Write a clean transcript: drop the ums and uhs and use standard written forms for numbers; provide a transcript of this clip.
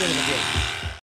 Again.